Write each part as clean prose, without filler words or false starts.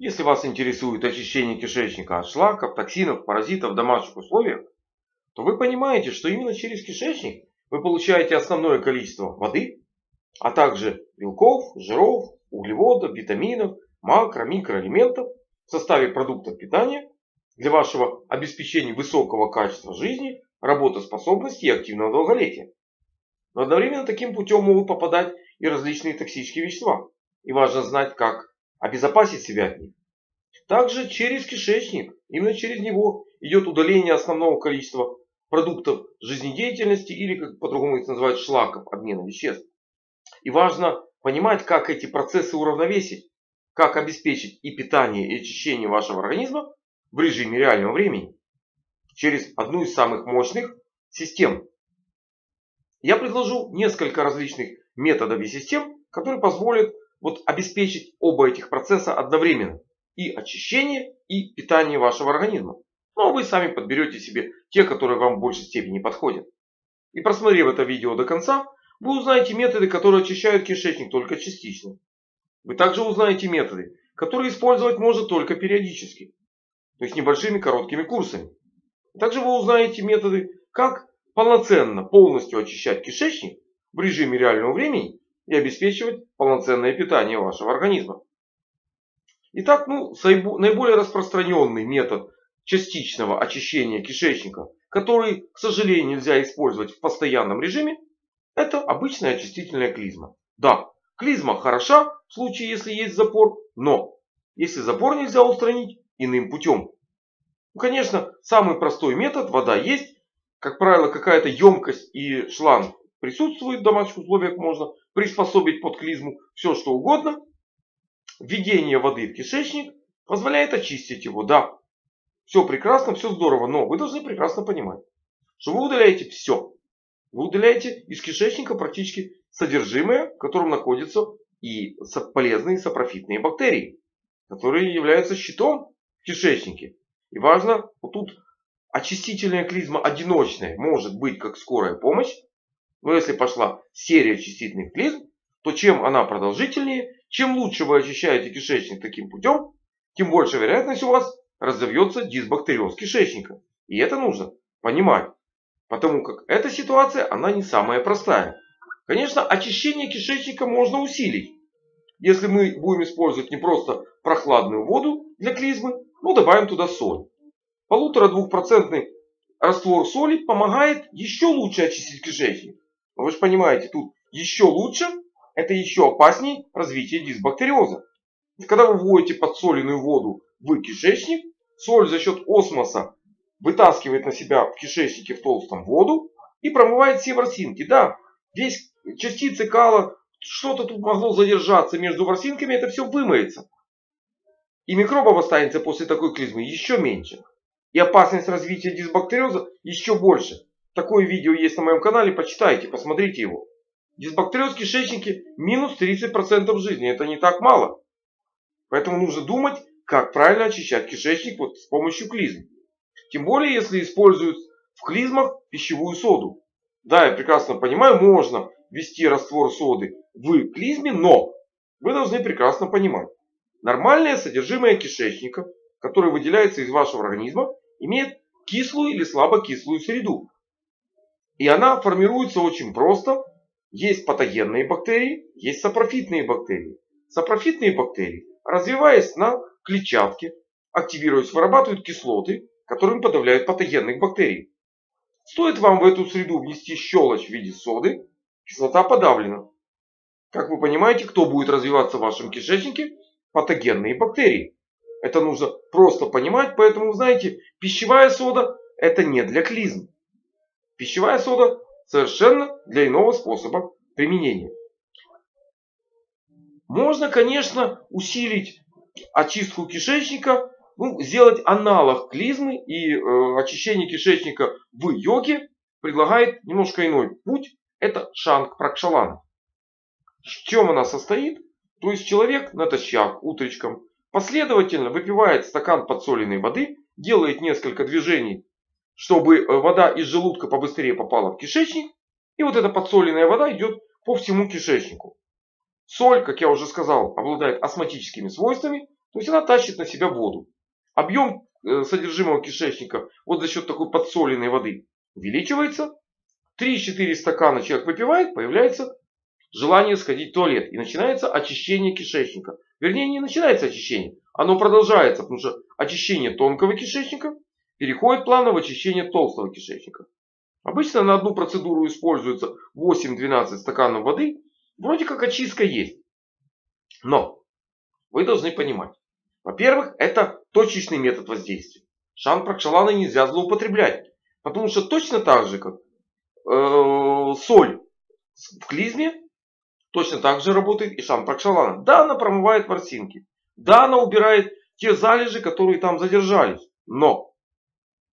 Если вас интересует очищение кишечника от шлаков, токсинов, паразитов в домашних условиях, то вы понимаете, что именно через кишечник вы получаете основное количество воды, а также белков, жиров, углеводов, витаминов, макро- и микроэлементов в составе продуктов питания для вашего обеспечения высокого качества жизни, работоспособности и активного долголетия. Но одновременно таким путем могут попадать и различные токсические вещества. И важно знать, как обезопасить себя от них. Также через кишечник, именно через него, идет удаление основного количества продуктов жизнедеятельности или, как по-другому их называют, шлаков обмена веществ. И важно понимать, как эти процессы уравновесить, как обеспечить и питание, и очищение вашего организма в режиме реального времени через одну из самых мощных систем. Я предложу несколько различных методов и систем, которые позволят обеспечить оба этих процесса одновременно. И очищение, и питание вашего организма. Ну а вы сами подберете себе те, которые вам в большей степени подходят. И просмотрев это видео до конца, вы узнаете методы, которые очищают кишечник только частично. Вы также узнаете методы, которые использовать можно только периодически. То есть небольшими короткими курсами. Также вы узнаете методы, как полноценно, полностью очищать кишечник в режиме реального времени и обеспечивать полноценное питание вашего организма. Итак, наиболее распространенный метод частичного очищения кишечника, который, к сожалению, нельзя использовать в постоянном режиме, это обычная очистительная клизма. Да, клизма хороша в случае, если есть запор, но если запор нельзя устранить иным путем. Ну, конечно, самый простой метод, вода есть. Как правило, какая-то емкость и шланг присутствует в домашних условиях. Можно приспособить под клизму все, что угодно. Введение воды в кишечник позволяет очистить его. Да, все прекрасно, все здорово. Но вы должны прекрасно понимать, что вы удаляете все. Вы удаляете из кишечника практически содержимое, в котором находятся и полезные сапрофитные бактерии, которые являются щитом в кишечнике. И важно, вот тут очистительная клизма одиночная может быть как скорая помощь. Но если пошла серия очистительных клизм, то чем она продолжительнее, чем лучше вы очищаете кишечник таким путем, тем больше вероятность у вас разовьется дисбактериоз кишечника. И это нужно понимать. Потому как эта ситуация, она не самая простая. Конечно, очищение кишечника можно усилить. Если мы будем использовать не просто прохладную воду для клизмы, но добавим туда соль. 1,5–2% раствор соли помогает еще лучше очистить кишечник. Но вы же понимаете, тут еще лучше, это еще опаснее развитие дисбактериоза. Когда вы вводите подсоленную воду в кишечник, соль за счет осмоса вытаскивает на себя в кишечнике в толстом воду и промывает все ворсинки. Да, здесь частицы кала, что-то тут могло задержаться между ворсинками, это все вымоется. И микробов останется после такой клизмы еще меньше. И опасность развития дисбактериоза еще больше. Такое видео есть на моем канале. Почитайте, посмотрите его. Дисбактериоз в кишечнике минус 30% жизни. Это не так мало. Поэтому нужно думать, как правильно очищать кишечник с помощью клизм. Тем более, если используют в клизмах пищевую соду. Да, я прекрасно понимаю, можно ввести раствор соды в клизме, но вы должны прекрасно понимать. Нормальное содержимое кишечника, которое выделяется из вашего организма, имеет кислую или слабокислую среду. И она формируется очень просто. Есть патогенные бактерии, есть сапрофитные бактерии. Сапрофитные бактерии, развиваясь на клетчатке, активируясь, вырабатывают кислоты, которыми подавляют патогенных бактерий. Стоит вам в эту среду внести щелочь в виде соды, кислота подавлена. Как вы понимаете, кто будет развиваться в вашем кишечнике? Патогенные бактерии. Это нужно просто понимать. Поэтому, знаете, пищевая сода — это не для клизм. Пищевая сода совершенно для иного способа применения. Можно, конечно, усилить очистку кишечника, сделать аналог клизмы, и очищение кишечника в йоге предлагает немножко иной путь. Это шанг пракшалана. В чем она состоит? То есть человек натощак утречком последовательно выпивает стакан подсоленной воды, делает несколько движений, чтобы вода из желудка побыстрее попала в кишечник. И вот эта подсоленная вода идет по всему кишечнику. Соль, как я уже сказал, обладает осмотическими свойствами. То есть она тащит на себя воду. Объем содержимого кишечника вот за счет такой подсоленной воды увеличивается. 3-4 стакана человек выпивает, появляется желание сходить в туалет. И начинается очищение кишечника. Вернее, не начинается очищение. Оно продолжается, потому что очищение тонкого кишечника переходит плавно в очищение толстого кишечника. Обычно на одну процедуру используется 8-12 стаканов воды. Вроде как очистка есть. Но вы должны понимать. Во-первых, это точечный метод воздействия. Шан прокшалана нельзя злоупотреблять. Потому что точно так же, как соль в клизме, точно так же работает и шан прокшалана. Да, она промывает ворсинки. Да, она убирает те залежи, которые там задержались. Но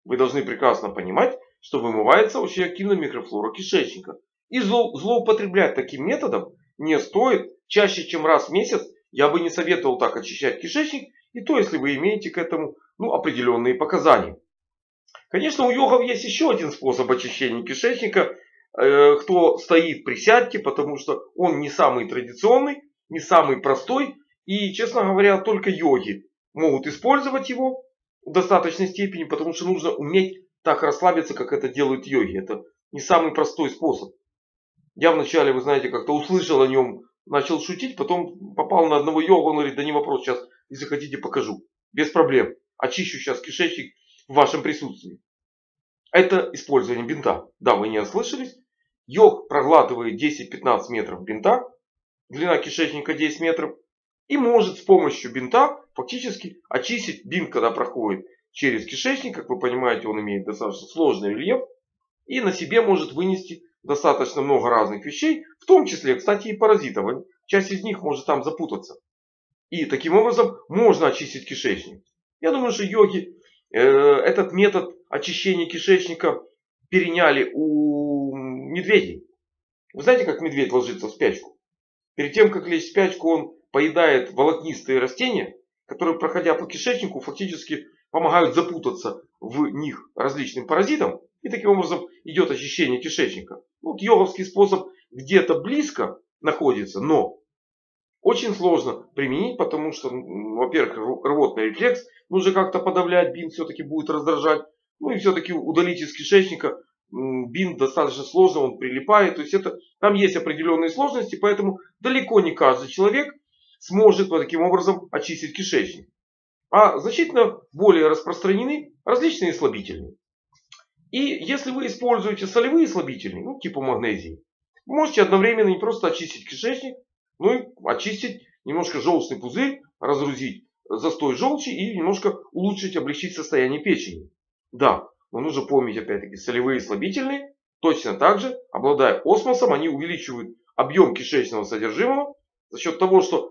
вы должны прекрасно понимать, что вымывается очень активно микрофлора кишечника. И злоупотреблять таким методом не стоит. Чаще, чем раз в месяц, я бы не советовал так очищать кишечник. И то, если вы имеете к этому определенные показания. Конечно, у йогов есть еще один способ очищения кишечника. Кто стоит, присядьте, потому что он не самый традиционный, не самый простой. И, честно говоря, только йоги могут использовать его в достаточной степени, потому что нужно уметь так расслабиться, как это делают йоги. Это не самый простой способ. Я вначале, вы знаете, как-то услышал о нем, начал шутить, потом попал на одного йога, он говорит: да не вопрос, сейчас, если хотите, покажу. Без проблем. Очищу сейчас кишечник в вашем присутствии. Это использование бинта. Да, вы не ослышались. Йог проглатывает 10-15 метров бинта. Длина кишечника 10 метров. И может с помощью бинта фактически очистить. Бинт, когда проходит через кишечник, как вы понимаете, он имеет достаточно сложный рельеф. И на себе может вынести достаточно много разных вещей. В том числе, кстати, и паразитов. Часть из них может там запутаться. И таким образом можно очистить кишечник. Я думаю, что йоги этот метод очищения кишечника переняли у медведей. Вы знаете, как медведь ложится в спячку? Перед тем, как лечь в спячку, он поедает волокнистые растения, которые, проходя по кишечнику, фактически помогают запутаться в них различным паразитам. И таким образом идет очищение кишечника. Вот йоговский способ где-то близко находится, но очень сложно применить, потому что, во-первых, рвотный рефлекс нужно как-то подавлять, бинт все-таки будет раздражать. Ну и все-таки удалить из кишечника бинт достаточно сложно, он прилипает. То есть там есть определенные сложности, поэтому далеко не каждый человек сможет вот таким образом очистить кишечник. А значительно более распространены различные слабительные. И если вы используете солевые слабительные, типа магнезии, вы можете одновременно не просто очистить кишечник, но и очистить немножко желчный пузырь, разгрузить застой желчи и немножко улучшить, облегчить состояние печени. Да, но нужно помнить, опять-таки, солевые слабительные точно так же, обладая осмосом, они увеличивают объем кишечного содержимого за счет того, что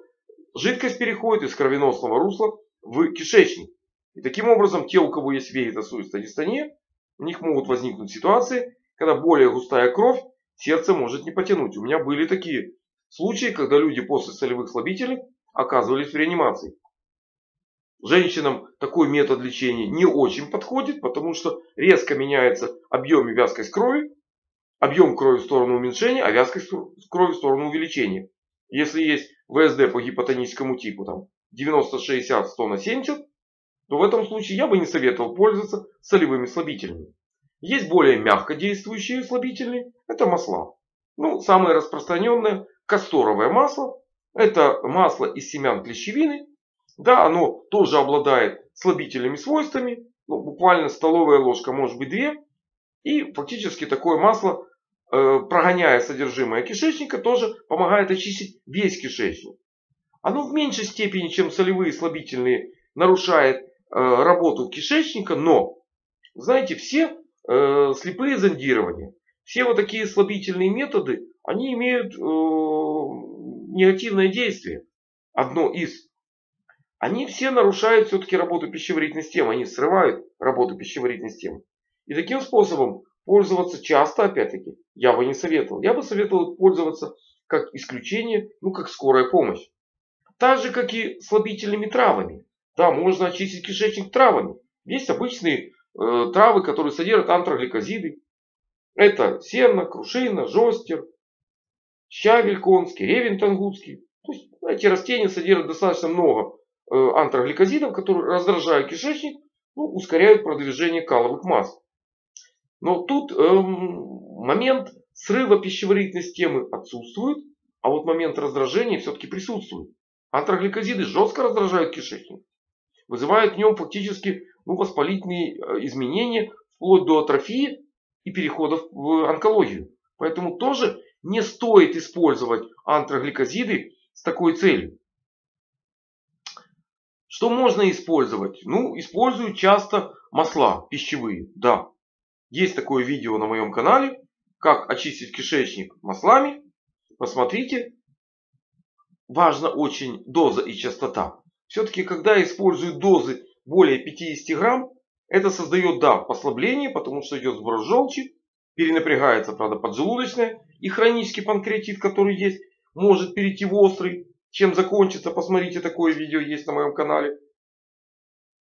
жидкость переходит из кровеносного русла в кишечник. И таким образом те, у кого есть веерососудистая дистония, у них могут возникнуть ситуации, когда более густая кровь, сердце может не потянуть. У меня были такие случаи, когда люди после солевых слабителей оказывались в реанимации. Женщинам такой метод лечения не очень подходит, потому что резко меняется объем и вязкость крови. Объем крови в сторону уменьшения, а вязкость крови в сторону увеличения. Если есть ВСД по гипотоническому типу там 90-60, 100/70, то в этом случае я бы не советовал пользоваться солевыми слабительными. Есть более мягко действующие слабительные. Это масла. Самое распространенное — касторовое масло. Это масло из семян клещевины. Да, оно тоже обладает слабительными свойствами. Буквально столовая ложка, может быть 2. И фактически такое масло, прогоняя содержимое кишечника, тоже помогает очистить весь кишечник. Оно в меньшей степени, чем солевые слабительные, нарушает работу кишечника, но, знаете, все слепые зондирования, все вот такие слабительные методы, они имеют негативное действие. Одно из. Они все нарушают все-таки работу пищеварительной системы, они срывают работу пищеварительной системы. И таким способом пользоваться часто, опять-таки, я бы не советовал. Я бы советовал пользоваться как исключение, как скорая помощь. Так же, как и слабительными травами. Да, можно очистить кишечник травами. Есть обычные травы, которые содержат антрогликозиды. Это сенна, крушина, жостер, щавель конский, ревень тангутский. То есть эти растения содержат достаточно много антрогликозидов, которые, раздражая кишечник, ускоряют продвижение каловых масс. Но тут момент срыва пищеварительной системы отсутствует, а вот момент раздражения все-таки присутствует. Антрогликозиды жестко раздражают кишечник, вызывают в нем фактически воспалительные изменения, вплоть до атрофии и переходов в онкологию. Поэтому тоже не стоит использовать антрогликозиды с такой целью. Что можно использовать? Использую часто масла пищевые. Да, есть такое видео на моем канале, как очистить кишечник маслами. Посмотрите. Важна очень доза и частота. Все-таки, когда использую дозы более 50 грамм, это создает, послабление, потому что идет сброс желчи. Перенапрягается, правда, поджелудочная. И хронический панкреатит, который есть, может перейти в острый. Чем закончится, посмотрите, такое видео есть на моем канале.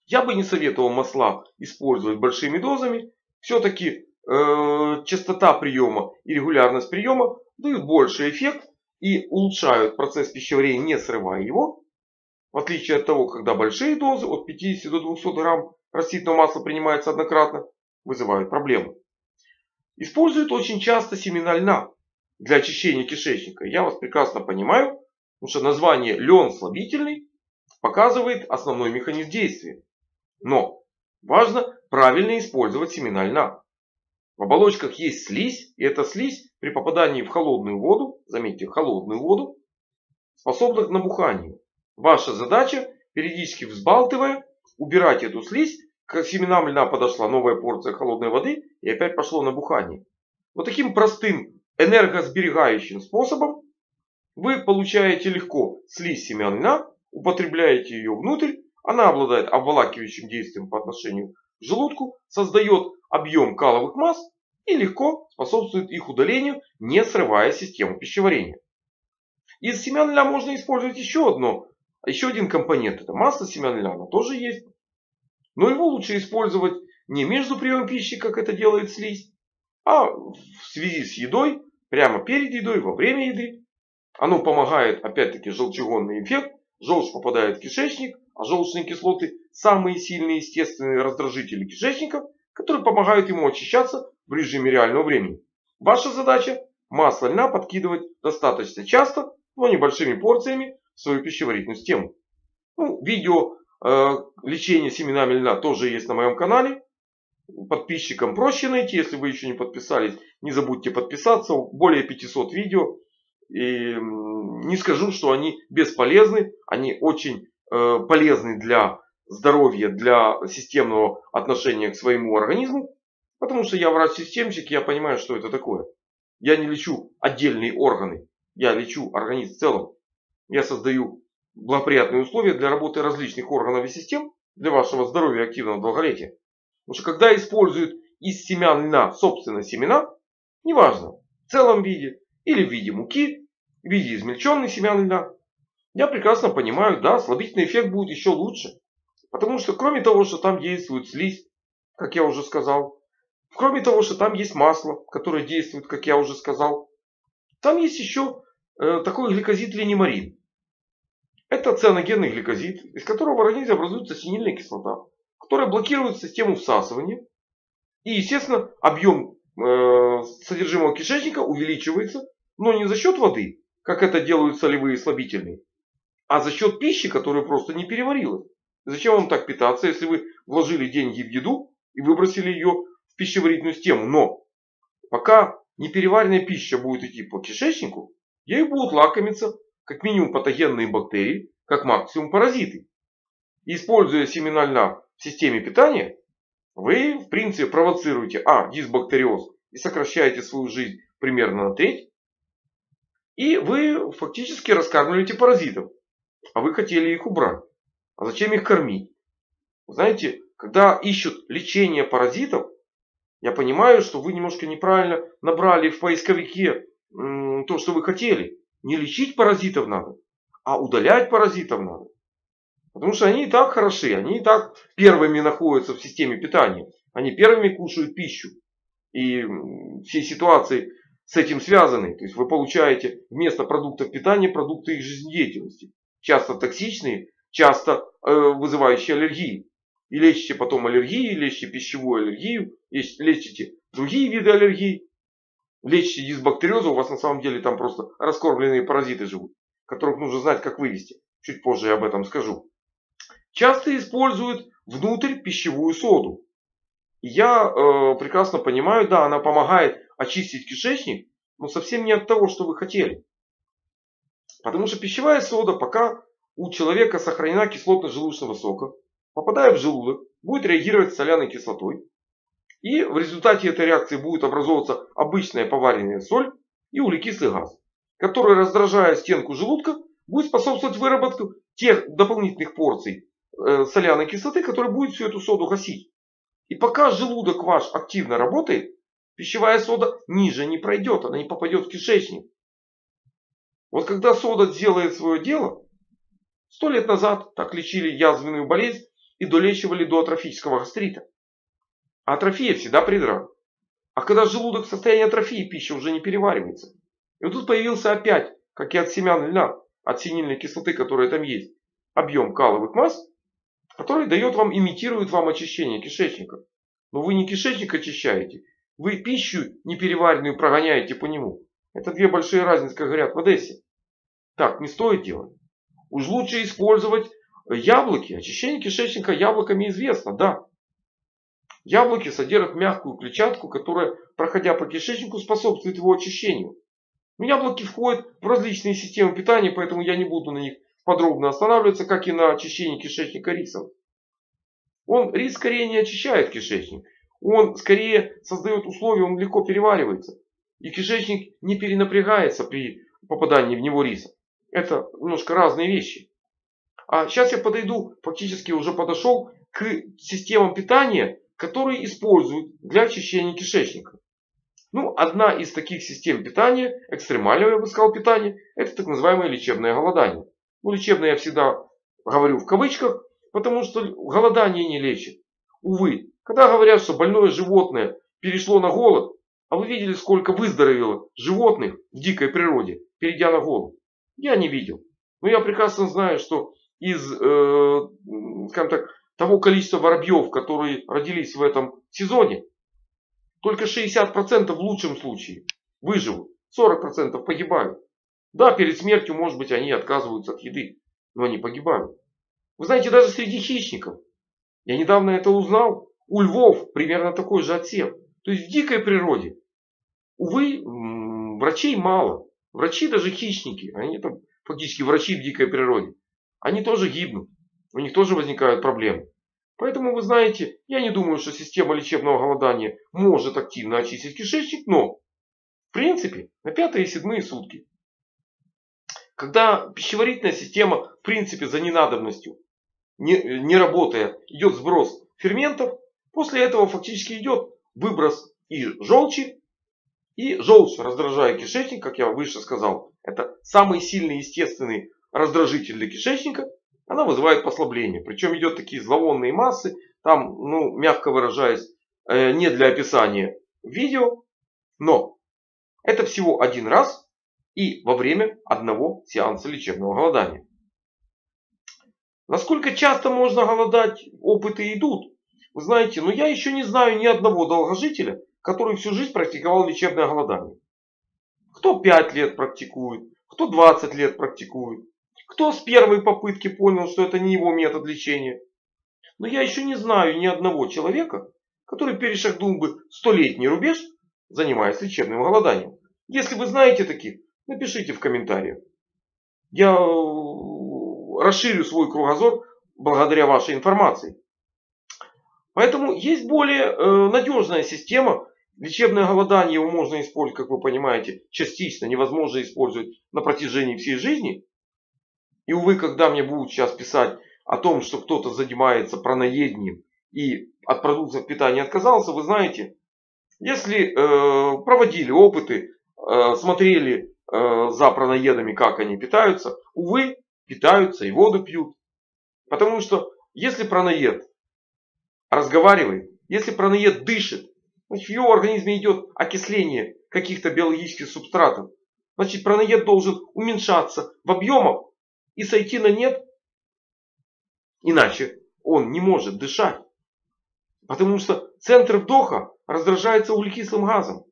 Я бы не советовал масла использовать большими дозами. Все-таки частота приема и регулярность приема дают больший эффект и улучшают процесс пищеварения, не срывая его. В отличие от того, когда большие дозы от 50 до 200 грамм растительного масла принимаются однократно, вызывают проблемы. Используют очень часто семена льна для очищения кишечника. Я вас прекрасно понимаю, потому что название лен слабительный показывает основной механизм действия. Но важно правильно использовать семена льна. В оболочках есть слизь, и эта слизь при попадании в холодную воду, заметьте, холодную воду, способна к набуханию. Ваша задача, периодически взбалтывая, убирать эту слизь. К семенам льна подошла новая порция холодной воды, и опять пошло набухание. Вот таким простым энергосберегающим способом вы получаете легко слизь семян льна, употребляете ее внутрь, она обладает обволакивающим действием по отношению к желудку, создает объем каловых масс и легко способствует их удалению, не срывая систему пищеварения. Из семян льна можно использовать еще один компонент. Это масло семян льна, оно тоже есть. Но его лучше использовать не между приемом пищи, как это делает слизь, а в связи с едой, прямо перед едой, во время еды. Оно помогает, опять-таки, желчегонный эффект. Желчь попадает в кишечник, а желчные кислоты — самые сильные естественные раздражители кишечника, которые помогают ему очищаться в режиме реального времени. Ваша задача — масло льна подкидывать достаточно часто, но небольшими порциями в свою пищеварительную систему. Видео лечение семенами льна тоже есть на моем канале. Подписчикам проще найти. Если вы еще не подписались, не забудьте подписаться. Более 500 видео. И не скажу, что они бесполезны. Они очень полезны для здоровья, для системного отношения к своему организму. Потому что я врач-системщик, я понимаю, что это такое. Я не лечу отдельные органы. Я лечу организм в целом. Я создаю благоприятные условия для работы различных органов и систем для вашего здоровья и активного долголетия. Потому что когда используют из семян льна собственно семена, неважно, в целом виде или в виде муки, в виде измельченных семян льна, я прекрасно понимаю, слабительный эффект будет еще лучше. Потому что кроме того, что там действует слизь, как я уже сказал, кроме того, что там есть масло, которое действует, как я уже сказал, там есть еще такой гликозид линемарин. Это цианогенный гликозид, из которого в организме образуется синильная кислота, которая блокирует систему всасывания. И, естественно, объем содержимого кишечника увеличивается, но не за счет воды, как это делают солевые слабительные, а за счет пищи, которая просто не переварилась. Зачем вам так питаться, если вы вложили деньги в еду и выбросили ее в пищеварительную систему? Но пока непереваренная пища будет идти по кишечнику, ею будут лакомиться как минимум патогенные бактерии, как максимум паразиты. И, используя семена льна в системе питания, вы, в принципе, провоцируете дисбактериоз и сокращаете свою жизнь примерно на треть. И вы фактически раскармливаете паразитов. А вы хотели их убрать. А зачем их кормить? Знаете, когда ищут лечение паразитов, я понимаю, что вы немножко неправильно набрали в поисковике то, что вы хотели. Не лечить паразитов надо, а удалять паразитов надо. Потому что они и так хороши, они и так первыми находятся в системе питания. Они первыми кушают пищу. И все ситуации с этим связаны. То есть вы получаете вместо продуктов питания продукты их жизнедеятельности. Часто токсичные, часто вызывающие аллергии. И лечите потом аллергии, лечите пищевую аллергию, лечите другие виды аллергии, лечите дисбактериозу. У вас на самом деле там просто раскормленные паразиты живут, которых нужно знать, как вывести. Чуть позже я об этом скажу. Часто используют внутрь пищевую соду. Я прекрасно понимаю, да, она помогает очистить кишечник, но совсем не от того, что вы хотели. Потому что пищевая сода, пока у человека сохранена кислотность желудочного сока, попадая в желудок, будет реагировать с соляной кислотой. И в результате этой реакции будет образовываться обычная поваренная соль и углекислый газ, который, раздражая стенку желудка, будет способствовать выработке тех дополнительных порций соляной кислоты, которая будет всю эту соду гасить. И пока желудок ваш активно работает, пищевая сода ниже не пройдет, она не попадет в кишечник. Вот когда сода делает свое дело, 100 лет назад так лечили язвенную болезнь и долечивали до атрофического гастрита. А атрофия всегда при драке. А когда желудок в состоянии атрофии, пища уже не переваривается. И вот тут появился опять, как и от семян льна, от синильной кислоты, которая там есть, объем каловых масс, который дает вам, имитирует вам очищение кишечника. Но вы не кишечник очищаете, вы пищу непереваренную прогоняете по нему. Это две большие разницы, как говорят в Одессе. Так не стоит делать. Уж лучше использовать яблоки. Очищение кишечника яблоками известно, да. Яблоки содержат мягкую клетчатку, которая, проходя по кишечнику, способствует его очищению. Но яблоки входят в различные системы питания, поэтому я не буду на них подробно останавливаться, как и на очищении кишечника рисом. Рис скорее не очищает кишечник. Он скорее создает условия, он легко переваривается. И кишечник не перенапрягается при попадании в него риса. Это немножко разные вещи. А сейчас я подойду, фактически уже подошел к системам питания, которые используют для очищения кишечника. Ну, одна из таких систем питания, экстремального, я бы сказал, питания, это так называемое лечебное голодание. Ну, лечебное я всегда говорю в кавычках, потому что голодание не лечит. Увы, когда говорят, что больное животное перешло на голод, а вы видели, сколько выздоровело животных в дикой природе, перейдя на голод? Я не видел. Но я прекрасно знаю, что из скажем так, того количества воробьев, которые родились в этом сезоне, только 60% в лучшем случае выживут, 40% погибают. Да, перед смертью, может быть, они отказываются от еды, но они погибают. Вы знаете, даже среди хищников, я недавно это узнал, у львов примерно такой же отсев. То есть в дикой природе, увы, врачей мало. Врачи, даже хищники, они там фактически врачи в дикой природе, они тоже гибнут, у них тоже возникают проблемы. Поэтому, вы знаете, я не думаю, что система лечебного голодания может активно очистить кишечник, но в принципе на 5-е и 7-е сутки, когда пищеварительная система в принципе за ненадобностью, не работая, идет сброс ферментов, после этого фактически идет выброс и желчи. И желчь, раздражая кишечник, как я выше сказал, это самый сильный естественный раздражитель для кишечника. Она вызывает послабление. Причем идет такие зловонные массы. Там, ну, мягко выражаясь, не для описания видео. Но это всего один раз и во время одного сеанса лечебного голодания. Насколько часто можно голодать, опыты идут. Вы знаете, но я еще не знаю ни одного долгожителя, который всю жизнь практиковал лечебное голодание. Кто 5 лет практикует, кто 20 лет практикует, кто с первой попытки понял, что это не его метод лечения. Но я еще не знаю ни одного человека, который перешагнул бы 100-летний рубеж, занимаясь лечебным голоданием. Если вы знаете таких, напишите в комментариях. Я расширю свой кругозор благодаря вашей информации. Поэтому есть более надежная система. Лечебное голодание его можно использовать, как вы понимаете, частично. Невозможно использовать на протяжении всей жизни. И увы, когда мне будут сейчас писать о том, что кто-то занимается пранаедением и от продуктов питания отказался, вы знаете, если проводили опыты, смотрели за пранаедами, как они питаются, увы, питаются и воду пьют. Потому что если пранаед разговаривает, если пранаед дышит, значит, в его организме идет окисление каких-то биологических субстратов. Значит, пранаед должен уменьшаться в объемах и сойти на нет Иначе он не может дышать. Потому что центр вдоха раздражается углекислым газом.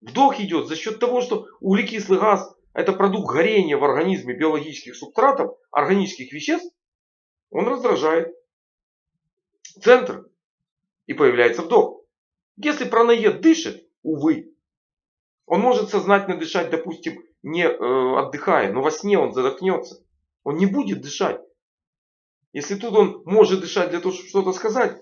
Вдох идет за счет того, что углекислый газ — это продукт горения в организме биологических субстратов, органических веществ. Он раздражает центр, и появляется вдох. Если пранаед дышит, увы, он может сознательно дышать, допустим, не отдыхая, но во сне он задохнется. Он не будет дышать. Если тут он может дышать для того, чтобы что-то сказать,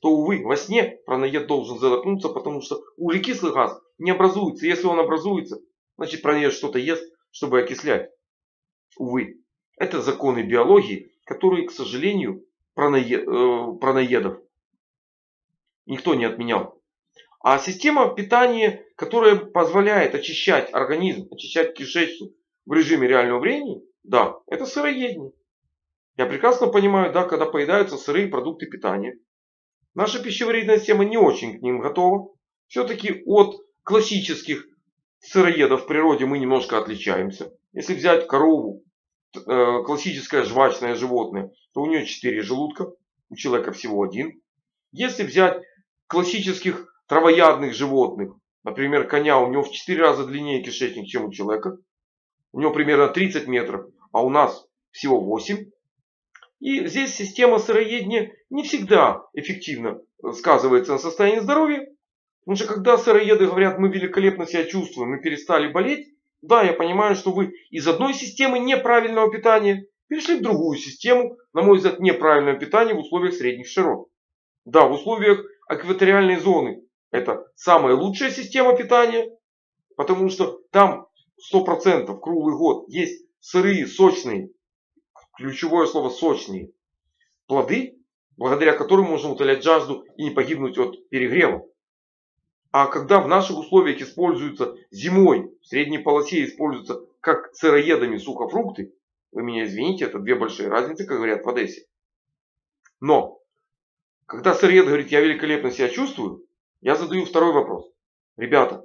то, увы, во сне пранаед должен задохнуться, потому что углекислый газ не образуется. Если он образуется, значит пранаед что-то ест, чтобы окислять. Увы. Это законы биологии, которые, к сожалению, пранаедов никто не отменял. А система питания, которая позволяет очищать организм, очищать кишечник в режиме реального времени, да, это сыроедение. Я прекрасно понимаю, да, когда поедаются сырые продукты питания. Наша пищеварительная система не очень к ним готова. Все-таки от классических сыроедов в природе мы немножко отличаемся. Если взять корову, классическое жвачное животное, то у нее 4 желудка, у человека всего один. Если взять классических травоядных животных, например, коня, у него в 4 раза длиннее кишечник, чем у человека. У него примерно 30 метров, а у нас всего 8. И здесь система сыроедения не всегда эффективно сказывается на состоянии здоровья. Потому что когда сыроеды говорят: мы великолепно себя чувствуем, мы перестали болеть, да, я понимаю, что вы из одной системы неправильного питания перешли в другую систему, на мой взгляд, неправильного питания в условиях средних широт. Да, в условиях экваториальной зоны это самая лучшая система питания, потому что там 100% круглый год есть сырые, сочные, ключевое слово — сочные плоды, благодаря которым можно утолять жажду и не погибнуть от перегрева. А когда в наших условиях используются зимой, в средней полосе используются как сыроедами сухофрукты, вы меня извините, это две большие разницы, как говорят в Одессе. Но когда сыроед говорит: я великолепно себя чувствую, я задаю второй вопрос. Ребята,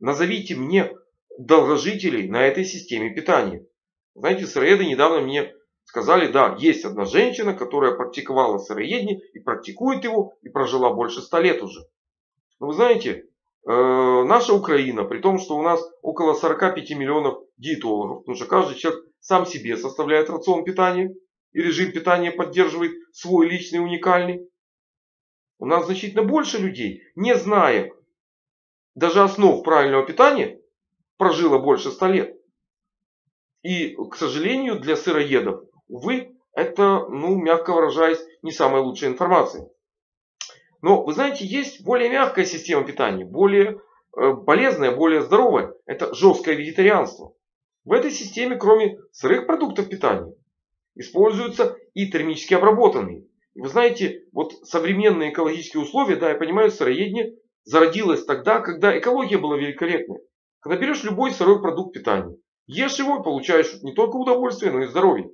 назовите мне долгожителей на этой системе питания. Знаете, сыроеды недавно мне сказали: да, есть одна женщина, которая практиковала сыроедение и практикует его, и прожила больше 100 лет уже. Но вы знаете, наша Украина, при том, что у нас около 45 миллионов диетологов, потому что каждый человек сам себе составляет рацион питания, и режим питания поддерживает свой личный, уникальный. У нас значительно больше людей, не зная даже основ правильного питания, прожило больше 100 лет. И, к сожалению, для сыроедов, увы, это, ну, мягко выражаясь, не самая лучшая информация. Но, вы знаете, есть более мягкая система питания, более полезная, более здоровая. Это жесткое вегетарианство. В этой системе, кроме сырых продуктов питания, используются и термически обработанные. Вы знаете, вот современные экологические условия, да, я понимаю, сыроедение зародилось тогда, когда экология была великолепная. Когда берешь любой сырой продукт питания, ешь его и получаешь не только удовольствие, но и здоровье.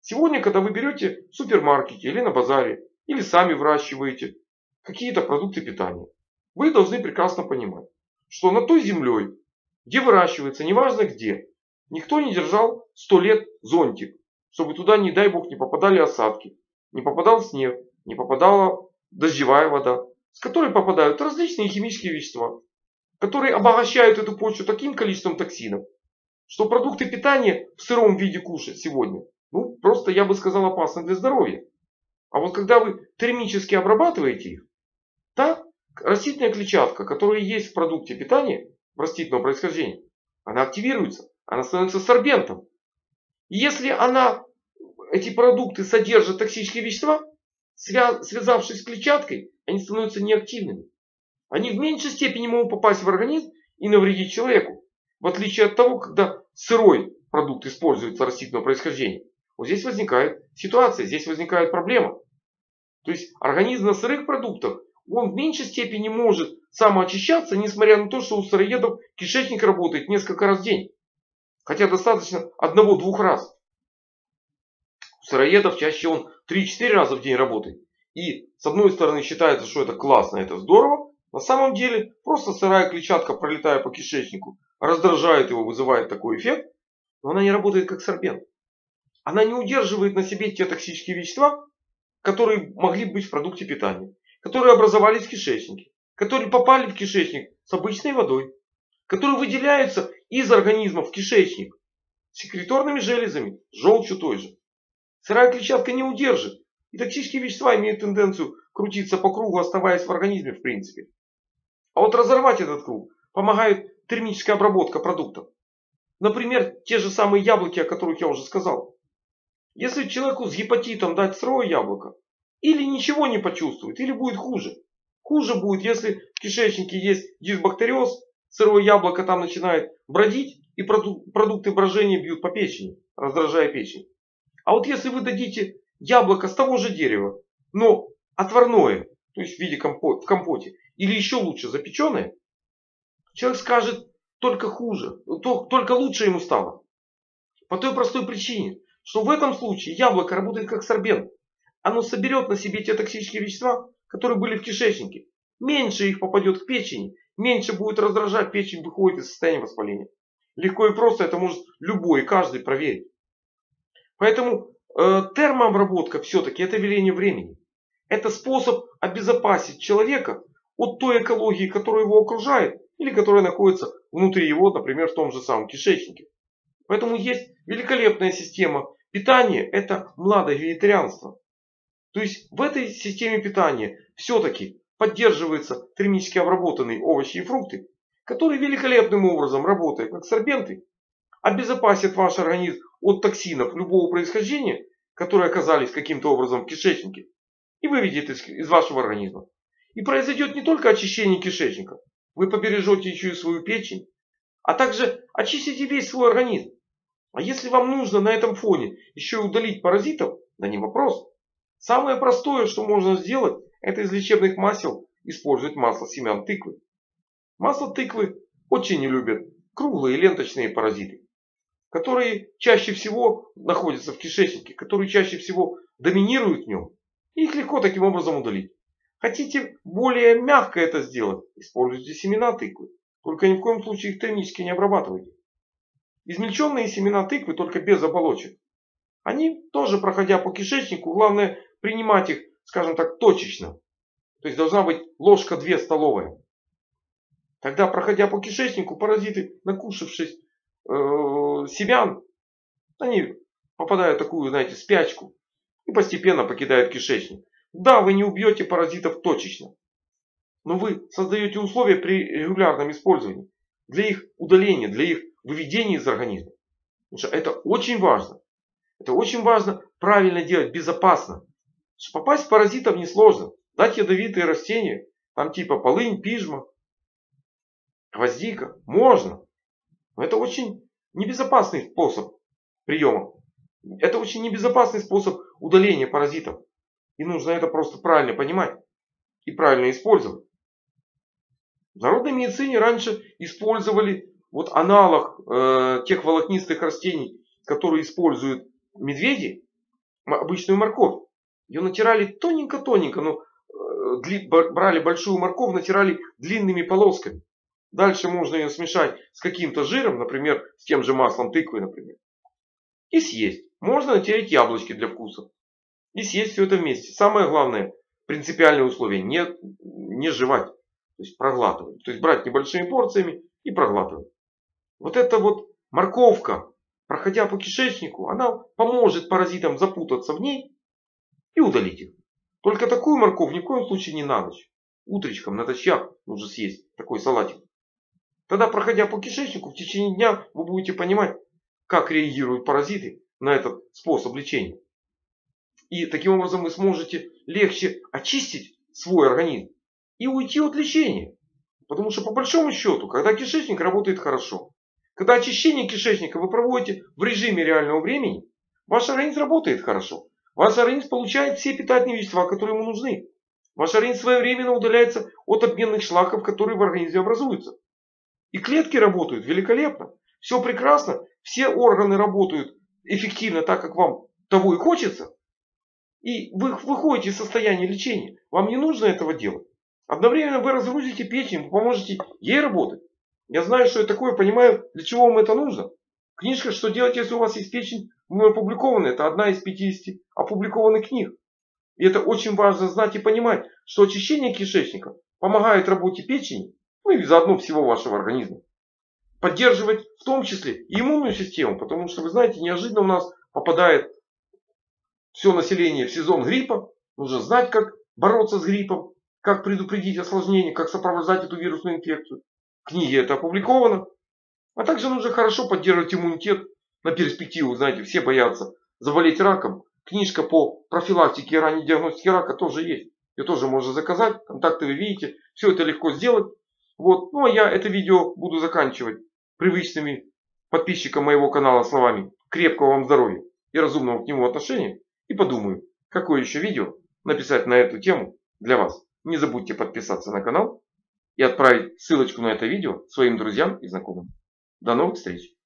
Сегодня, когда вы берете в супермаркете или на базаре, или сами выращиваете какие-то продукты питания, вы должны прекрасно понимать, что на той землей, где выращивается, неважно где, никто не держал 100 лет зонтик, чтобы туда, не дай бог, не попадали осадки, не попадал снег, не попадала дождевая вода, с которой попадают различные химические вещества, которые обогащают эту почву таким количеством токсинов, что продукты питания в сыром виде кушать сегодня, ну, просто, я бы сказал, опасно для здоровья. А вот когда вы термически обрабатываете их, та растительная клетчатка, которая есть в продукте питания растительного происхождения, она активируется, она становится сорбентом. И если она, эти продукты содержат токсические вещества, связавшись с клетчаткой, они становятся неактивными. Они в меньшей степени могут попасть в организм и навредить человеку. В отличие от того, когда сырой продукт используется растительного происхождения. Вот здесь возникает ситуация, здесь возникает проблема. То есть организм на сырых продуктах, он в меньшей степени может самоочищаться, несмотря на то, что у сыроедов кишечник работает несколько раз в день. Хотя достаточно 1-2 раз. У сыроедов чаще он 3-4 раза в день работает. И с одной стороны считается, что это классно, это здорово. На самом деле просто сырая клетчатка, пролетая по кишечнику, раздражает его, вызывает такой эффект. Но она не работает как сорбент. она не удерживает на себе те токсические вещества, которые могли быть в продукте питания, которые образовались в кишечнике, которые попали в кишечник с обычной водой, которые выделяются из организма в кишечник секреторными железами, желчью той же. Сырая клетчатка не удержит. И токсические вещества имеют тенденцию крутиться по кругу, оставаясь в организме в принципе. А вот разорвать этот круг помогает термическая обработка продуктов. Например, те же самые яблоки, о которых я уже сказал. Если человеку с гепатитом дать сырое яблоко, или ничего не почувствует, или будет хуже. Хуже будет, если в кишечнике есть дисбактериоз, сырое яблоко там начинает бродить, и продукты брожения бьют по печени, раздражая печень. А вот если вы дадите яблоко с того же дерева, но отварное, то есть в виде в компоте, или еще лучше запеченное, человек скажет только хуже, только лучше ему стало. По той простой причине, что в этом случае яблоко работает как сорбент. Оно соберет на себе те токсические вещества, которые были в кишечнике. Меньше их попадет к печени, меньше будет раздражать, печень выходит из состояния воспаления. Легко и просто это может любой, каждый проверить. Поэтому термообработка все-таки это веление времени. Это способ обезопасить человека от той экологии, которая его окружает, или которая находится внутри его, например, в том же самом кишечнике. Поэтому есть великолепная система питания, это младое вегетарианство. То есть в этой системе питания все-таки поддерживаются термически обработанные овощи и фрукты, которые великолепным образом, работая как сорбенты, обезопасят ваш организм от токсинов любого происхождения, которые оказались каким-то образом в кишечнике, и выведет из вашего организма. И произойдет не только очищение кишечника, вы побережете еще и свою печень, а также очистите весь свой организм. А если вам нужно на этом фоне еще и удалить паразитов, да не вопрос. Самое простое, что можно сделать, это из лечебных масел использовать масло семян тыквы. Масло тыквы очень не любят круглые ленточные паразиты, которые чаще всего находятся в кишечнике, которые чаще всего доминируют в нем. И их легко таким образом удалить. Хотите более мягко это сделать, используйте семена тыквы. Только ни в коем случае их термически не обрабатывайте. Измельченные семена тыквы, только без оболочек. Они тоже, проходя по кишечнику, главное принимать их, скажем так, точечно. То есть должна быть ложка 2 столовые. Тогда, проходя по кишечнику, паразиты, накушавшись семян, они попадают в такую, знаете, спячку и постепенно покидают кишечник. Да, вы не убьете паразитов точечно, но вы создаете условия при регулярном использовании для их удаления, для их выведения из организма. Потому что это очень важно. Это очень важно правильно делать, безопасно. Попасть в паразитов несложно. Дать ядовитые растения, там типа полынь, пижма, гвоздика, можно. Но это очень небезопасный способ приема. Это очень небезопасный способ удаления паразитов. И нужно это просто правильно понимать и правильно использовать. В народной медицине раньше использовали вот аналог тех волокнистых растений, которые используют медведи, обычную морковь. Ее натирали тоненько-тоненько, но брали большую морковь, натирали длинными полосками. Дальше можно ее смешать с каким-то жиром, например, с тем же маслом тыквы, например, и съесть. Можно натереть яблочки для вкуса и съесть все это вместе. Самое главное, принципиальное условие, не жевать, то есть проглатывать. То есть брать небольшими порциями и проглатывать. Вот эта вот морковка, проходя по кишечнику, она поможет паразитам запутаться в ней и удалить их. Только такую морковь ни в коем случае не на ночь. Утречком, натощак нужно съесть такой салатик. Тогда, проходя по кишечнику, в течение дня вы будете понимать, как реагируют паразиты на этот способ лечения. И таким образом вы сможете легче очистить свой организм и уйти от лечения. Потому что по большому счету, когда кишечник работает хорошо, когда очищение кишечника вы проводите в режиме реального времени, ваш организм работает хорошо. Ваш организм получает все питательные вещества, которые ему нужны. Ваш организм своевременно удаляется от обменных шлаков, которые в организме образуются. И клетки работают великолепно. Все прекрасно. Все органы работают эффективно так, как вам того и хочется. И вы выходите из состояния лечения. Вам не нужно этого делать. Одновременно вы разгрузите печень, вы поможете ей работать. Я знаю, что я такое понимаю, для чего вам это нужно. Книжка «Что делать, если у вас есть печень» Но опубликовано это одна из 50 опубликованных книг. И это очень важно знать и понимать, что очищение кишечника помогает работе печени, ну и заодно всего вашего организма. Поддерживать в том числе и иммунную систему, потому что, вы знаете, неожиданно у нас попадает все население в сезон гриппа. Нужно знать, как бороться с гриппом, как предупредить осложнения, как сопровождать эту вирусную инфекцию. В книге это опубликовано. А также нужно хорошо поддерживать иммунитет на перспективу. Знаете, все боятся заболеть раком. Книжка по профилактике и ранней диагностике рака тоже есть. Ее тоже можно заказать. Контакты вы видите. Все это легко сделать. Вот. Ну а я это видео буду заканчивать привычными подписчикам моего канала словами: крепкого вам здоровья и разумного к нему отношения. И подумаю, какое еще видео написать на эту тему для вас. Не забудьте подписаться на канал и отправить ссылочку на это видео своим друзьям и знакомым. До новых встреч!